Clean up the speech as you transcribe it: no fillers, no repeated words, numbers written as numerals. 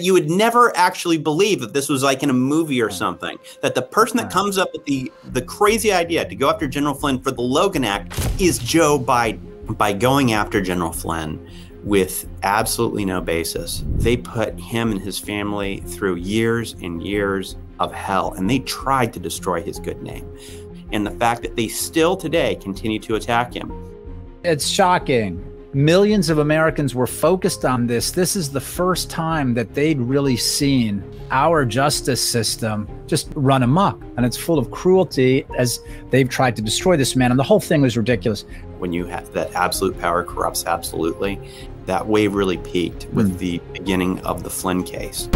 You would never actually believe if this was like in a movie or something, that the person that comes up with the crazy idea to go after General Flynn for the Logan Act is Joe Biden. By going after General Flynn with absolutely no basis, they put him and his family through years and years of hell, and they tried to destroy his good name. And the fact that they still today continue to attack him. It's shocking. Millions of Americans were focused on this. This is the first time that they'd really seen our justice system just run amok, and it's full of cruelty as they've tried to destroy this man, and the whole thing was ridiculous. When you have that absolute power corrupts absolutely, that wave really peaked with the beginning of the Flynn case.